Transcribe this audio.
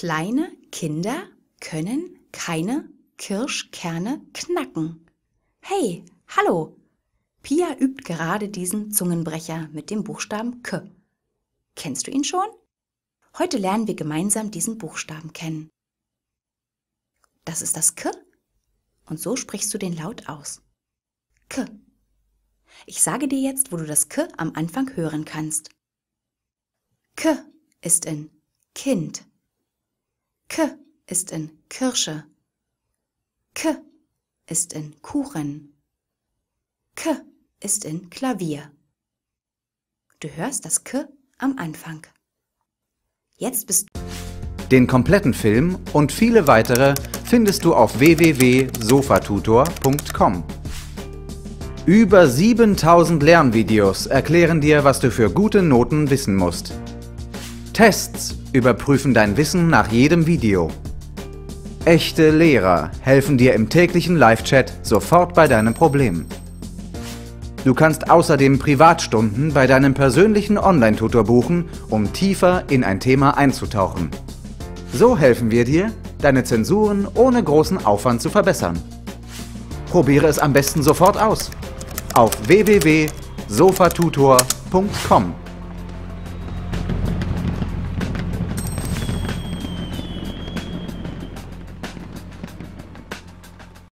Kleine Kinder können keine Kirschkerne knacken. Hey, hallo! Pia übt gerade diesen Zungenbrecher mit dem Buchstaben K. Kennst du ihn schon? Heute lernen wir gemeinsam diesen Buchstaben kennen. Das ist das K und so sprichst du den Laut aus. K. Ich sage dir jetzt, wo du das K am Anfang hören kannst. K ist in Kind. K ist in Kirsche. K ist in Kuchen. K ist in Klavier. Du hörst das K am Anfang. Jetzt bist du... Den kompletten Film und viele weitere findest du auf www.sofatutor.com. Über 7000 Lernvideos erklären dir, was du für gute Noten wissen musst. Tests überprüfen dein Wissen nach jedem Video. Echte Lehrer helfen dir im täglichen Live-Chat sofort bei deinen Problemen. Du kannst außerdem Privatstunden bei deinem persönlichen Online-Tutor buchen, um tiefer in ein Thema einzutauchen. So helfen wir dir, deine Zensuren ohne großen Aufwand zu verbessern. Probiere es am besten sofort aus. Auf www.sofatutor.com